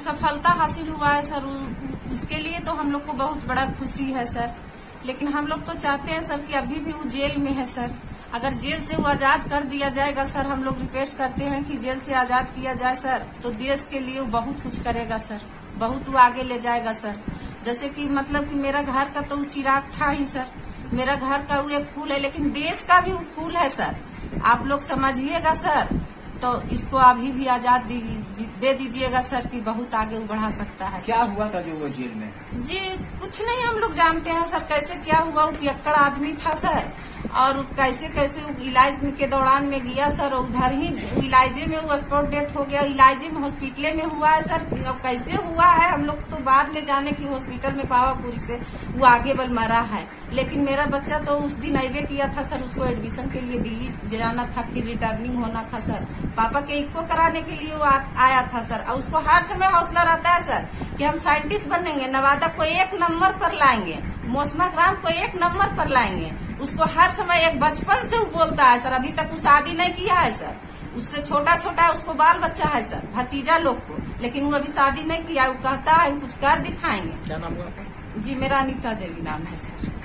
सफलता हासिल हुआ है सर, उसके लिए तो हम लोग को बहुत बड़ा खुशी है सर। लेकिन हम लोग तो चाहते हैं सर कि अभी भी वो जेल में है सर, अगर जेल से वो आजाद कर दिया जाएगा सर, हम लोग रिक्वेस्ट करते हैं कि जेल से आजाद किया जाए सर, तो देश के लिए वो बहुत कुछ करेगा सर, बहुत वो आगे ले जाएगा सर। जैसे कि मतलब कि मेरा घर का तो वो चिराग था ही सर, मेरा घर का वो एक फूल है, लेकिन देश का भी वो फूल है सर, आप लोग समझिएगा सर। तो इसको अभी भी आजाद दे दीजिएगा सर कि बहुत आगे बढ़ा सकता है। क्या हुआ था जो वो जेल में? जी कुछ नहीं, हम लोग जानते हैं सर कैसे क्या हुआ। वो पियक्कड़ आदमी था सर, और कैसे कैसे इलाज के दौरान में गया सर, उधर ही इलाजे में वो स्पॉट डेथ हो गया, इलाजे में हॉस्पिटल में हुआ है सर। अब कैसे हुआ है हम लोग तो बाद में जाने की हॉस्पिटल में पावापुरी से वो आगे बढ़ मरा है, लेकिन मेरा बच्चा तो उस दिन अबे किया था सर, उसको एडमिशन के लिए दिल्ली जाना था, फिर रिटर्निंग होना था सर, पापा के इको कराने के लिए वो आया था सर। और उसको हर समय हौसला रहता है सर कि हम साइंटिस्ट बनेंगे, नवादा को एक नंबर पर लाएंगे, मौसमा ग्राम को एक नंबर पर लाएंगे, उसको हर समय एक बचपन से वो बोलता है सर। अभी तक वो शादी नहीं किया है सर, उससे छोटा छोटा है, उसको बाल बच्चा है सर, भतीजा लोग को, लेकिन वो अभी शादी नहीं किया। वो कहता है कुछ कर दिखाएंगे। क्या नाम हुआ? जी मेरा अनिता देवी नाम है सर।